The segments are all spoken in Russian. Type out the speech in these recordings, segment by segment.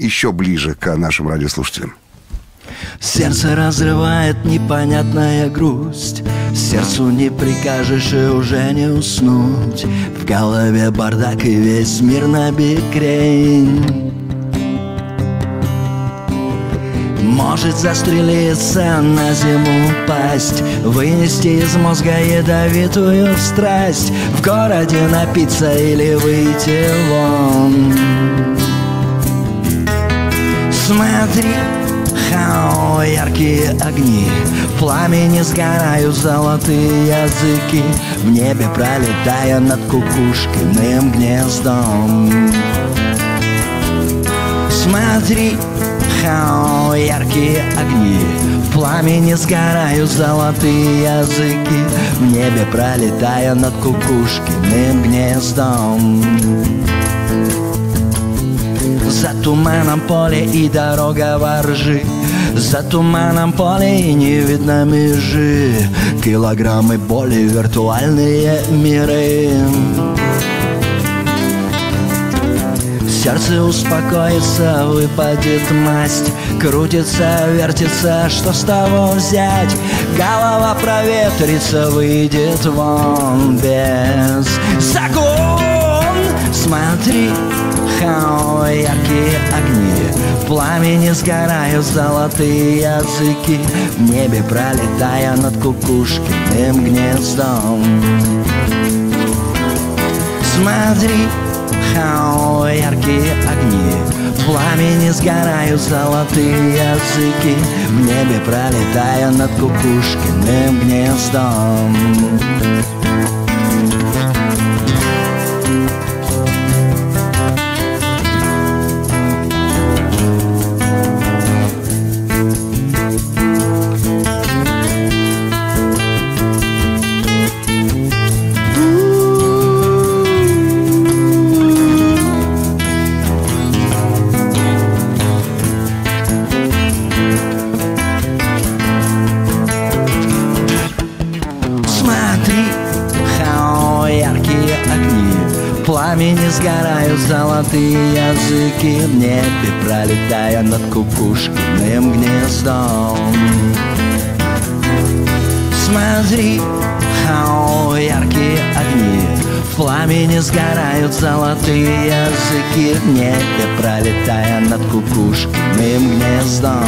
еще ближе к нашим радиослушателям. Сердце разрывает непонятная грусть, сердцу не прикажешь и уже не уснуть. В голове бардак и весь мир набекрень. Может застрелиться, на зиму упасть, вынести из мозга ядовитую страсть, в городе напиться или выйти вон. Смотри, хао, яркие огни, в пламени сгорают золотые языки, в небе пролетая над кукушкиным гнездом. Смотри, хао, яркие огни, в пламени сгорают золотые языки, в небе пролетая над кукушкиным гнездом. За туманом поле и дорога во ржи, за туманом поле и не видно межи, килограммы боли, виртуальные миры. Сердце успокоится, выпадет масть, крутится, вертится, что с того взять? Голова проветрится, выйдет вон без закон. Смотри, хао, яркие огни, в пламени сгорают золотые языки, в небе пролетая над кукушкиным гнездом. Смотри, хао, яркие огни, в пламени сгорают золотые языки, в небе пролетая над кукушкиным гнездом. В пламени сгорают золотые языки, в небе пролетая над кукушкиным гнездом. Смотри, хао, яркие огни, в пламени сгорают золотые языки, в небе пролетая над кукушкиным гнездом.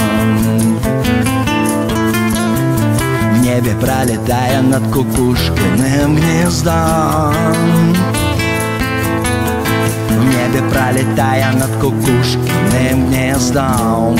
В небе пролетая над кукушкиным гнездом. В небе пролетая над кукушкиным гнездом.